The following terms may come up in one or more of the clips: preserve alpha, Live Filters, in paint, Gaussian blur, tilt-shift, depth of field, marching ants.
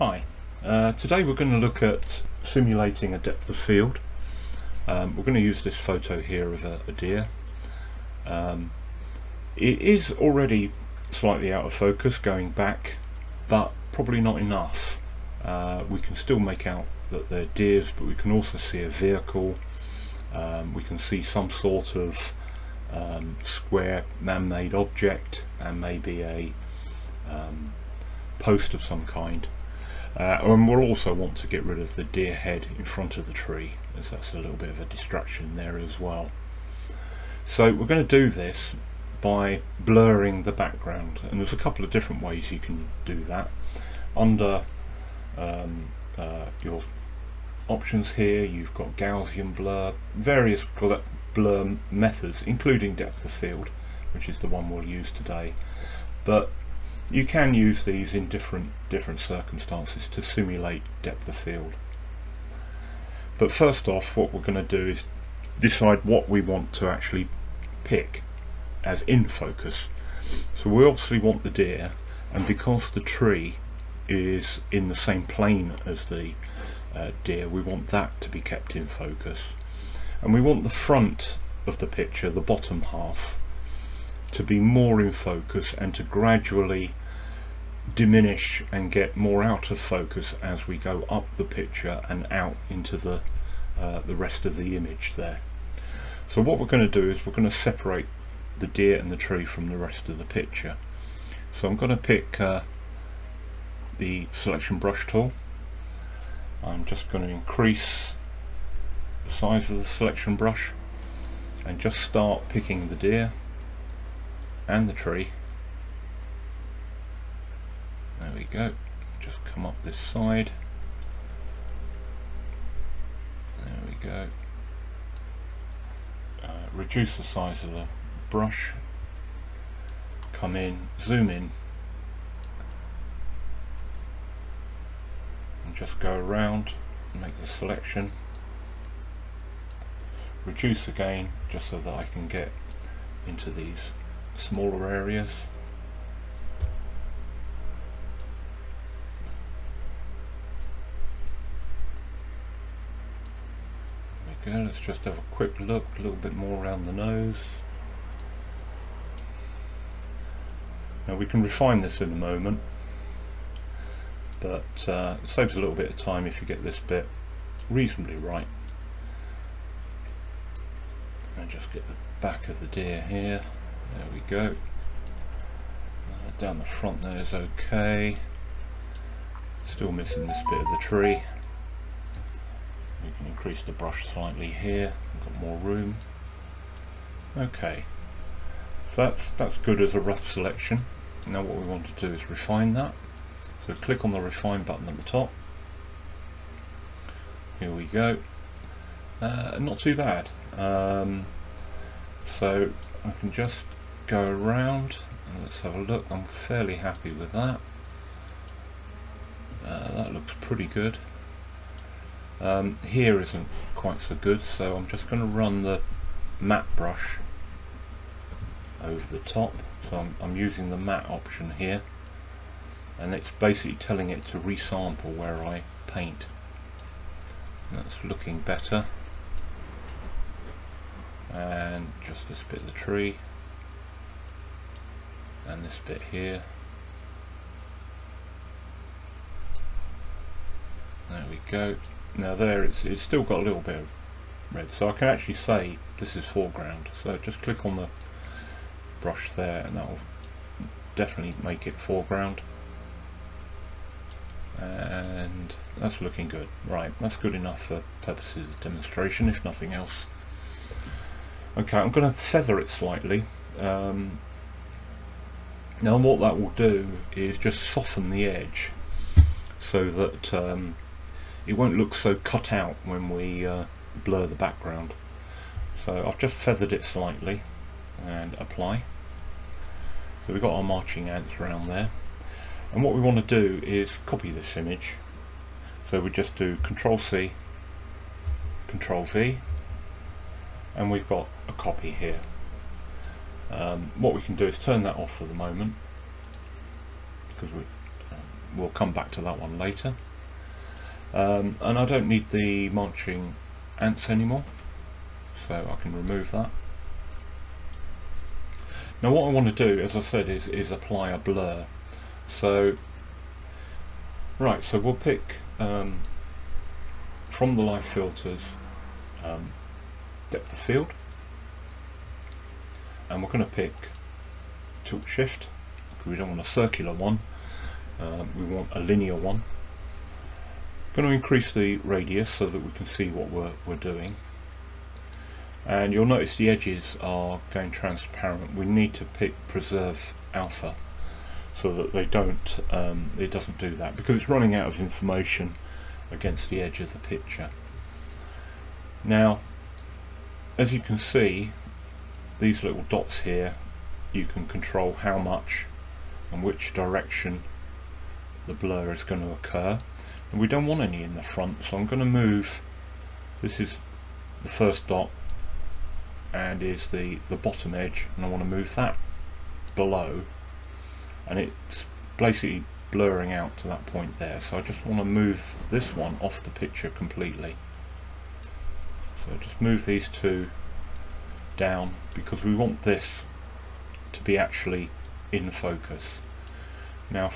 Hi, today we're going to look at simulating a depth of field. We're going to use this photo here of a deer. It is already slightly out of focus going back, but probably not enough. We can still make out that they're deers, but we can also see a vehicle. We can see some sort of square man-made object and maybe a post of some kind. And we'll also want to get rid of the deer head in front of the tree, as that's a little bit of a distraction there as well. So we're going to do this by blurring the background, and there's a couple of different ways you can do that. Under your options here, you've got Gaussian blur, various blur methods, including depth of field, which is the one we'll use today. But you can use these in different circumstances to simulate depth of field. But first off, what we're going to do is decide what we want to actually pick as in focus. So we obviously want the deer, and because the tree is in the same plane as the deer, we want that to be kept in focus. And we want the front of the picture, the bottom half, to be more in focus and to gradually diminish and get more out of focus as we go up the picture and out into the rest of the image there. So what we're going to do is we're going to separate the deer and the tree from the rest of the picture. So I'm going to pick the selection brush tool. I'm just going to increase the size of the selection brush and just start picking the deer and the tree. There we go, just come up this side, there we go. Reduce the size of the brush, come in, zoom in, and just go around and make the selection. Reduce again just so that I can get into these smaller areas. There we go, let's just have a quick look, a little bit more around the nose. Now we can refine this in a moment, but it saves a little bit of time if you get this bit reasonably right. And just get the back of the deer here. There we go. Down the front there is okay. Still missing this bit of the tree. We can increase the brush slightly here. We've got more room. Okay. So that's good as a rough selection. Now what we want to do is refine that. So click on the refine button at the top. Here we go. Not too bad. So I can just go around and let's have a look. I'm fairly happy with that. That looks pretty good. Here isn't quite so good, so I'm just going to run the matte brush over the top. So I'm using the matte option here, and it's basically telling it to resample where I paint. That's looking better. And just this bit of the tree and this bit here. There we go. Now there it's still got a little bit of red, so I can actually say this is foreground. So just click on the brush there and that will definitely make it foreground, and that's looking good. Right, that's good enough for purposes of demonstration if nothing else. Okay, I'm going to feather it slightly. Now what that will do is just soften the edge so that it won't look so cut out when we blur the background. So I've just feathered it slightly and apply. So we've got our marching ants around there, and what we want to do is copy this image. So we just do Control C, Control V, and we've got a copy here. What we can do is turn that off for the moment, because we'll come back to that one later. And I don't need the marching ants anymore, so I can remove that. Now what I want to do, as I said, is apply a blur. So right, so we'll pick from the Live Filters depth of field, and we're going to pick tilt-shift. We don't want a circular one, we want a linear one. I'm going to increase the radius so that we can see what we're doing, and you'll notice the edges are going transparent. We need to pick preserve alpha so that they don't, it doesn't do that, because it's running out of information against the edge of the picture. Now as you can see, these little dots here, you can control how much and which direction the blur is going to occur, and we don't want any in the front, so I'm going to move, this is the first dot and is the bottom edge, and I want to move that below, and it's basically blurring out to that point there, so I just want to move this one off the picture completely. So just move these two down, because we want this to be actually in focus. Now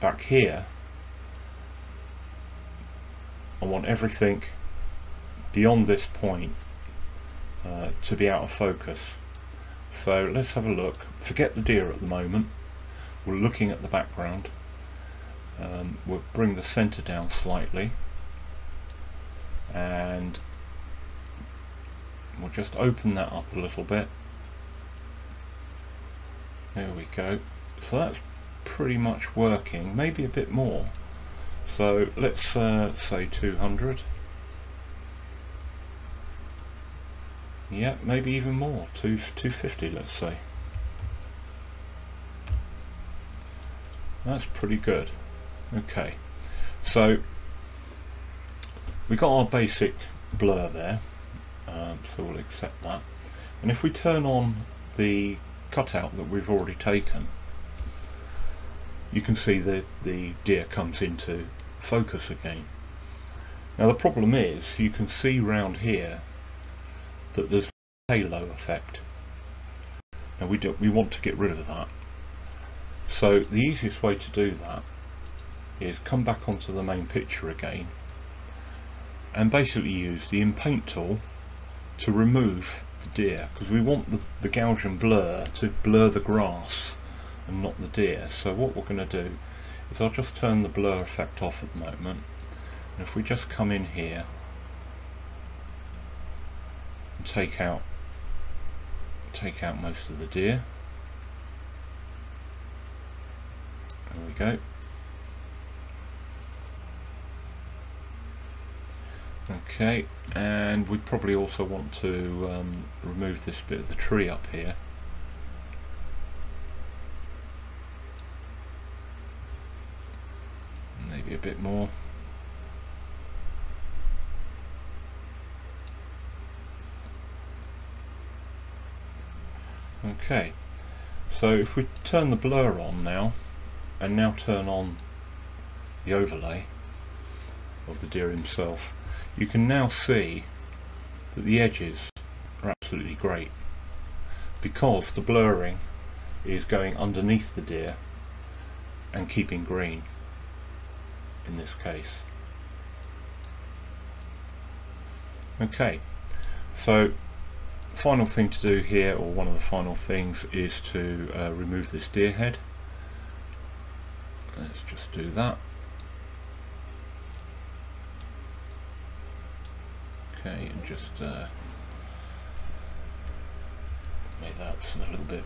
back here I want everything beyond this point to be out of focus. So let's have a look. Forget the deer at the moment, we're looking at the background. We'll bring the center down slightly, and we'll just open that up a little bit. There we go. So that's pretty much working, maybe a bit more. So let's say 200. Yeah, maybe even more, 250 let's say. That's pretty good. Okay, so we got our basic blur there, so we'll accept that. And if we turn on the cutout that we've already taken, you can see that the deer comes into focus again. Now the problem is, you can see round here that there's a halo effect. Now we want to get rid of that. So the easiest way to do that is come back onto the main picture again, and basically use the in paint tool to remove the deer, because we want the Gaussian blur to blur the grass and not the deer. So what we're going to do is, I'll just turn the blur effect off at the moment, and if we just come in here and take out most of the deer, there we go. Okay, and we probably also want to remove this bit of the tree up here. Maybe a bit more. Okay, so if we turn the blur on now, and now turn on the overlay of the deer himself, you can now see that the edges are absolutely great, because the blurring is going underneath the deer and keeping green in this case. Okay, so final thing to do here, or one of the final things, is to remove this deer head. Let's just do that. Okay, and just make that a little bit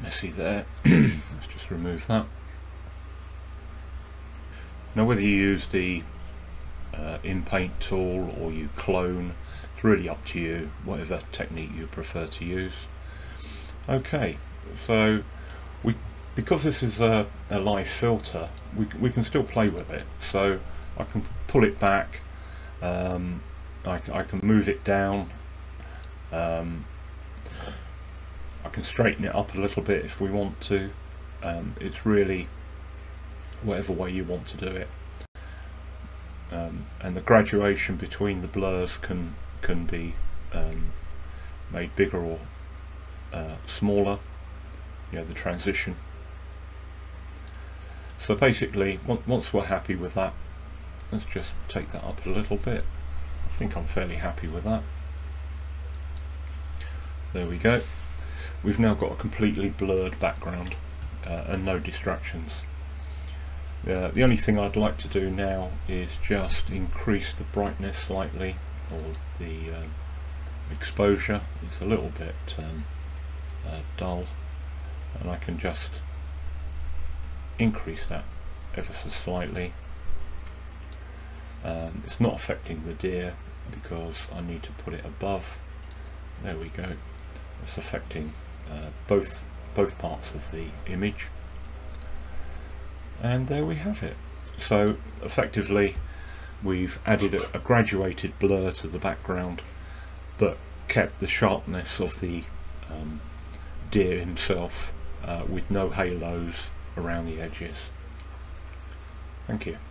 messy there. Let's just remove that. Now whether you use the in paint tool or you clone, it's really up to you, whatever technique you prefer to use. Okay, so because this is a live filter, we can still play with it. So I can pull it back, I can move it down, I can straighten it up a little bit if we want to. It's really whatever way you want to do it. And the graduation between the blurs can be made bigger or smaller, you know, the transition. So basically, once we're happy with that, let's just take that up a little bit. I think I'm fairly happy with that. There we go. We've now got a completely blurred background and no distractions. The only thing I'd like to do now is just increase the brightness slightly, or the exposure. It's a little bit dull, and I can just increase that ever so slightly. It's not affecting the deer because I need to put it above. There we go. It's affecting both parts of the image. And there we have it. So effectively we've added a graduated blur to the background but kept the sharpness of the deer himself with no halos around the edges. Thank you.